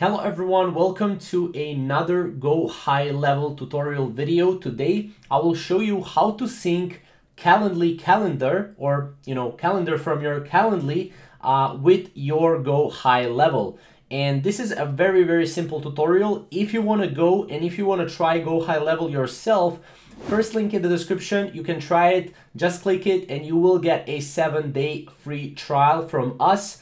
Hello everyone, welcome to another Go High Level tutorial video. Today I will show you how to sync Calendly calendar, or calendar from your Calendly with your Go High Level. And this is a very simple tutorial. If you want to go and if you want to try Go High Level yourself, first link in the description, you can try it, just click it and you will get a 7-day free trial from us.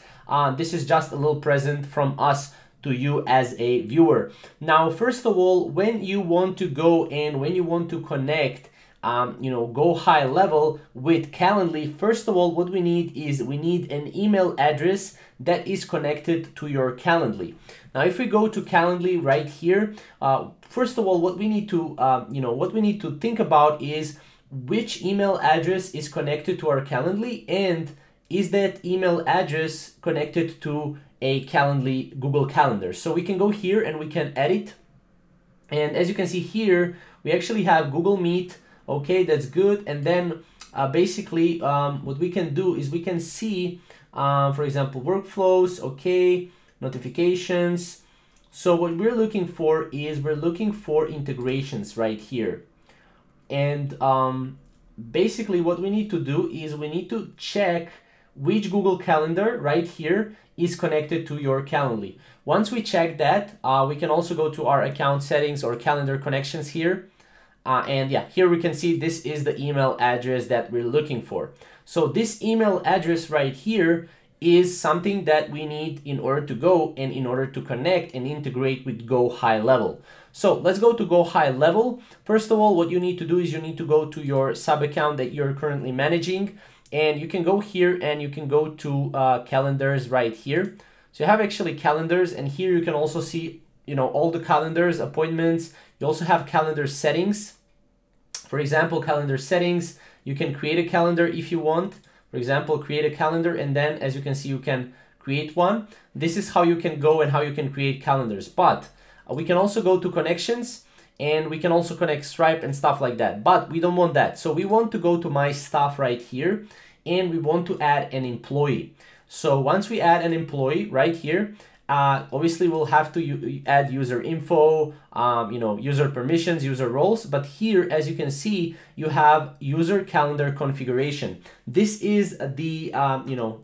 This is just a little present from us to you as a viewer. Now, first of all, when you want to go and when you want to connect, Go High Level with Calendly, first of all, what we need is we need an email address that is connected to your Calendly. Now, if we go to Calendly right here, first of all, what we need to, what we need to think about is which email address is connected to our Calendly, and is that email address connected to a Calendly Google Calendar. So we can go here and we can edit. And as you can see here, we actually have Google Meet. Okay, that's good. And then basically what we can do is we can see, for example, workflows, okay, notifications. So what we're looking for is we're looking for integrations right here. And basically what we need to do is we need to check which Google Calendar right here is connected to your Calendly. Once we check that, we can also go to our account settings or calendar connections here. And yeah, here we can see this is the email address that we're looking for. So this email address right here is something that we need in order to go and in order to connect and integrate with Go High Level. So let's go to Go High Level. First of all, what you need to do is you need to go to your sub account that you're currently managing. And you can go here and you can go to calendars right here. So you have actually calendars, and here you can also see, all the calendars, appointments. You also have calendar settings. For example, calendar settings, you can create a calendar if you want. For example, create a calendar, and then as you can see, you can create one. This is how you can go and how you can create calendars. But we can also go to connections, and we can also connect Stripe and stuff like that, but we don't want that. So we want to go to my stuff right here, and we want to add an employee. So once we add an employee right here, obviously we'll have to add user info, user permissions, user roles. But here, as you can see, you have user calendar configuration. This is the,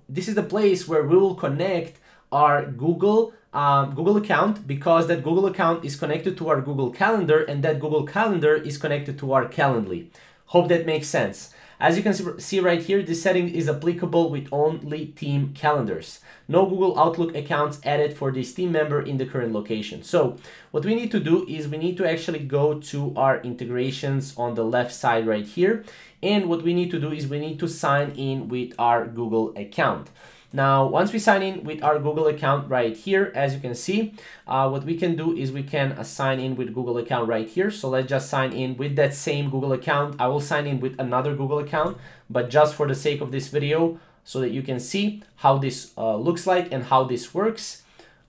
this is the place where we will connect our Google account, because that Google account is connected to our Google Calendar, and that Google Calendar is connected to our Calendly. Hope that makes sense. As you can see right here, this setting is applicable with only team calendars. No Google Outlook accounts added for this team member in the current location. So what we need to do is we need to actually go to our integrations on the left side right here. And what we need to do is we need to sign in with our Google account. Now, once we sign in with our Google account right here, as you can see, what we can do is we can sign in with Google account right here. So let's just sign in with that same Google account. I will sign in with another Google account, but just for the sake of this video, so that you can see how this looks like and how this works.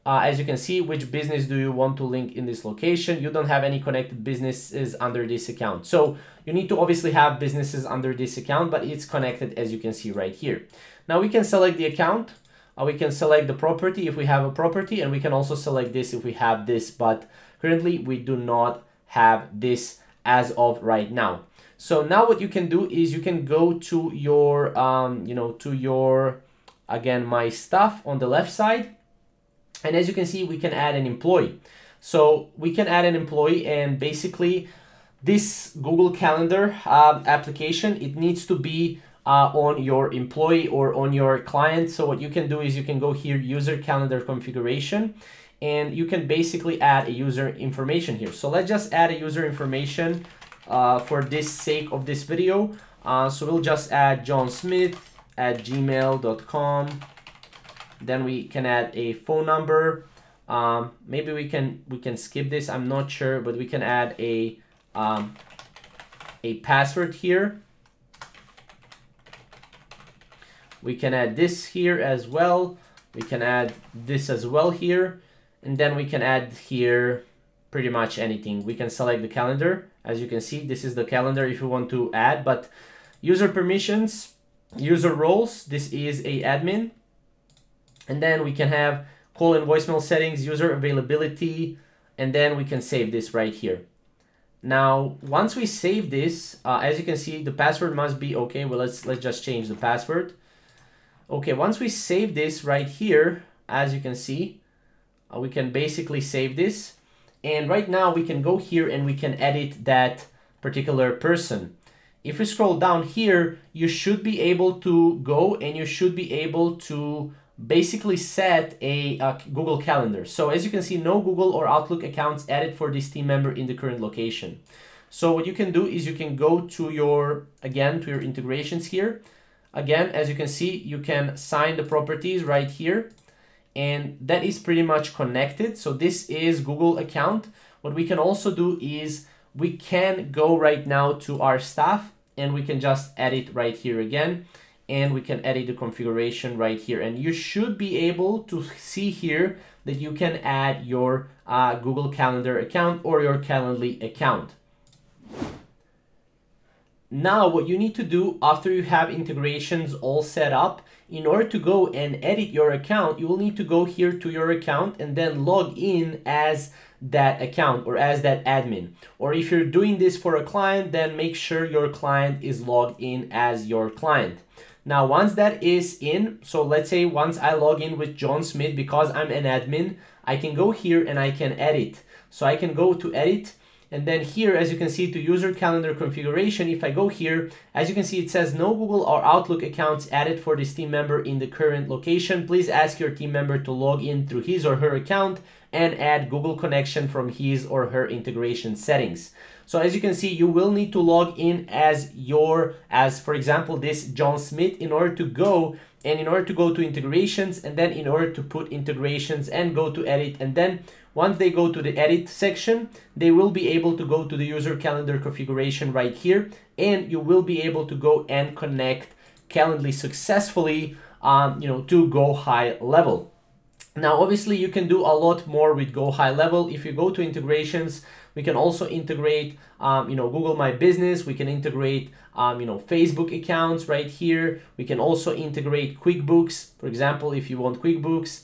As you can see, which business do you want to link in this location? You don't have any connected businesses under this account. So you need to obviously have businesses under this account, but it's connected, as you can see right here. Now we can select the account, we can select the property if we have a property, and we can also select this if we have this, but currently we do not have this as of right now. So now what you can do is you can go to your, to your, again, my stuff on the left side. And as you can see, we can add an employee. So we can add an employee, and basically this Google Calendar application, it needs to be on your employee or on your client. So what you can do is you can go here, user calendar configuration, and you can basically add a user information here. So let's just add a user information for this sake of this video. So we'll just add johnsmith@gmail.com. Then we can add a phone number. Maybe we can skip this, I'm not sure, but we can add a password here. We can add this here as well. We can add this as well here. And then we can add here pretty much anything. We can select the calendar. As you can see, this is the calendar if you want to add, but user permissions, user roles, this is an admin. And then we can have call and voicemail settings, user availability, and then we can save this right here. Now, once we save this, as you can see, the password must be okay. Well, let's just change the password. Okay, once we save this right here, as you can see, we can basically save this. And right now we can go here and we can edit that particular person. If we scroll down here, you should be able to go and you should be able to basically set a Google Calendar. So as you can see, no Google or Outlook accounts added for this team member in the current location. So what you can do is you can go to your, again, to your integrations here. Again, as you can see, you can sign the properties right here. And that is pretty much connected. So this is Google account. What we can also do is we can go right now to our staff and we can just edit right here again. And we can edit the configuration right here. And you should be able to see here that you can add your Google Calendar account or your Calendly account. Now, what you need to do after you have integrations all set up, in order to go and edit your account, you will need to go here to your account and then log in as that account or as that admin. Or if you're doing this for a client, then make sure your client is logged in as your client. Now, once that is in, so let's say once I log in with John Smith, because I'm an admin, I can go here and I can edit. So I can go to edit. And then here, as you can see, to user calendar configuration, if I go here, as you can see, it says no Google or Outlook accounts added for this team member in the current location. Please ask your team member to log in through his or her account and add Google connection from his or her integration settings. So as you can see, you will need to log in as for example, this John Smith in order to go to integrations and then in order to put integrations and go to edit. And then once they go to the edit section, they will be able to go to the user calendar configuration right here, and you will be able to go and connect Calendly successfully, to GoHighLevel. Now, obviously you can do a lot more with GoHighLevel. If you go to integrations, we can also integrate, Google My Business. We can integrate, Facebook accounts right here. We can also integrate QuickBooks. For example, if you want QuickBooks,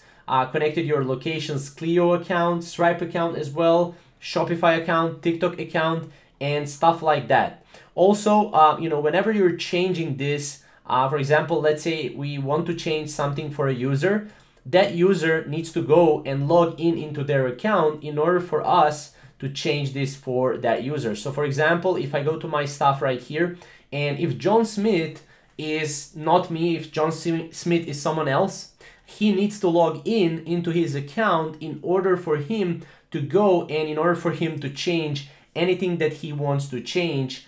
connected your location's Clio account, Stripe account as well, Shopify account, TikTok account, and stuff like that. Also, whenever you're changing this, for example, let's say we want to change something for a user, that user needs to go and log in into their account in order for us to change this for that user. So for example, if I go to my stuff right here, and if John Smith is not me, if John Smith is someone else, he needs to log in into his account in order for him to go and in order for him to change anything that he wants to change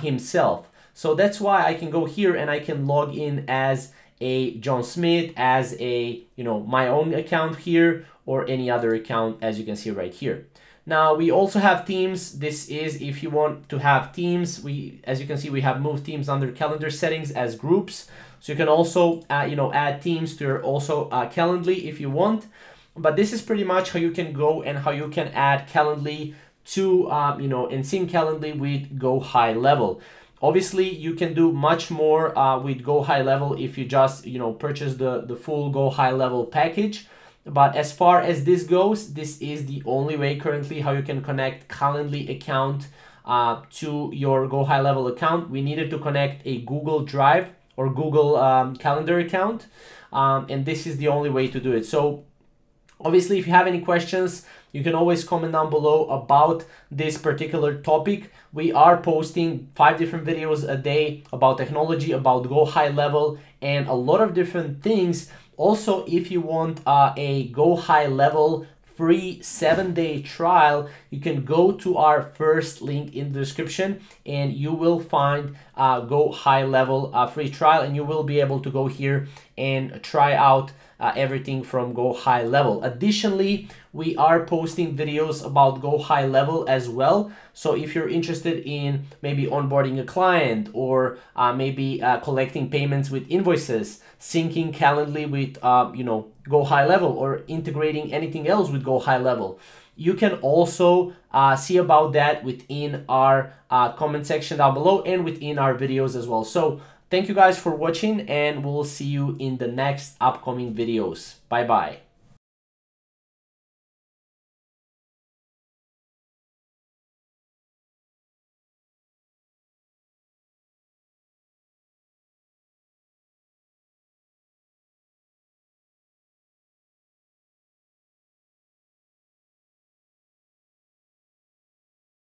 himself. So that's why I can go here and I can log in as a John Smith, as a, my own account here or any other account, as you can see right here. Now, we also have teams. This is if you want to have teams. As you can see, we have moved teams under calendar settings as groups. So you can also, add teams to your also Calendly if you want. But this is pretty much how you can go and how you can add Calendly to, and sync Calendly with GoHighLevel. Obviously, you can do much more with GoHighLevel if you just, purchase the full GoHighLevel package. But as far as this goes, this is the only way currently how you can connect Calendly account to your GoHighLevel account. We needed to connect a Google Drive or Google Calendar account, and this is the only way to do it. So obviously, if you have any questions, you can always comment down below about this particular topic. We are posting 5 different videos a day about technology, about GoHighLevel, and a lot of different things. Also, if you want a GoHighLevel free 7-day trial, you can go to our first link in the description and you will find GoHighLevel free trial, and you will be able to go here and try out everything from GoHighLevel. Additionally, we are posting videos about GoHighLevel as well. So if you're interested in maybe onboarding a client or maybe collecting payments with invoices, syncing Calendly with GoHighLevel, or integrating anything else with GoHighLevel, you can also see about that within our comment section down below and within our videos as well. So thank you guys for watching, and we'll see you in the next upcoming videos. Bye bye.